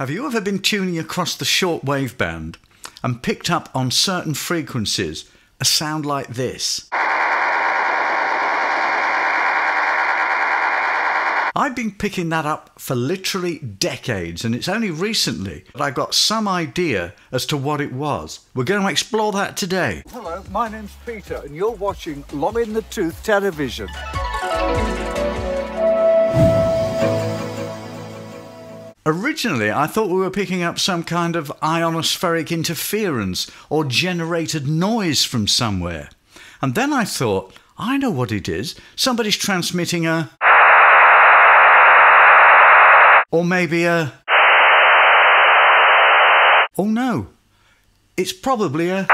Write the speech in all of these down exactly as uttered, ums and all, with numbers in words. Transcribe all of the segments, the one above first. Have you ever been tuning across the shortwave band and picked up on certain frequencies a sound like this? I've been picking that up for literally decades, and it's only recently that I got some idea as to what it was. We're going to explore that today. Hello, my name's Peter, and you're watching Long In The Tooth Television. Originally, I thought we were picking up some kind of ionospheric interference or generated noise from somewhere. And then I thought, I know what it is. Somebody's transmitting a... or maybe a... oh no, it's probably a...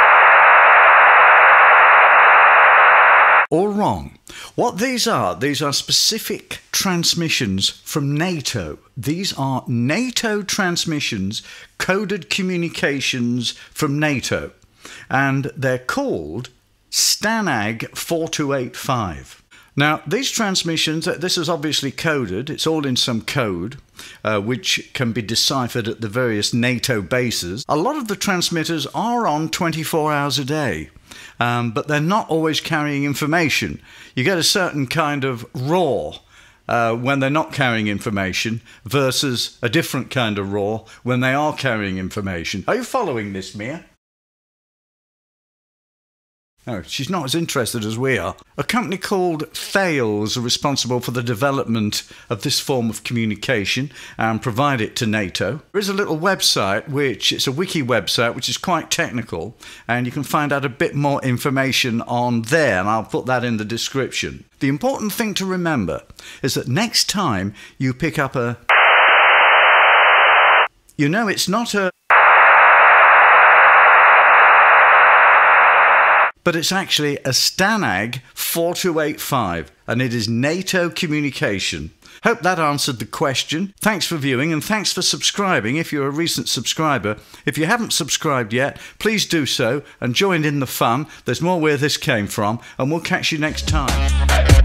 or wrong. What these are, these are specific transmissions from NATO. These are NATO transmissions, coded communications from NATO. And they're called STANAG four two eight five. Now, these transmissions, this is obviously coded, it's all in some code, uh, which can be deciphered at the various NATO bases. A lot of the transmitters are on twenty-four hours a day, um, but they're not always carrying information. You get a certain kind of roar uh, when they're not carrying information versus a different kind of roar when they are carrying information. Are you following this, Mia? No, she's not as interested as we are. A company called Thales are responsible for the development of this form of communication and provide it to NATO. There is a little website, which it's a wiki website, which is quite technical, and you can find out a bit more information on there, and I'll put that in the description. The important thing to remember is that next time you pick up a... you know it's not a... but it's actually a STANAG four two eight five, and it is NATO communication. Hope that answered the question. Thanks for viewing, and thanks for subscribing if you're a recent subscriber. If you haven't subscribed yet, please do so and join in the fun. There's more where this came from, and we'll catch you next time.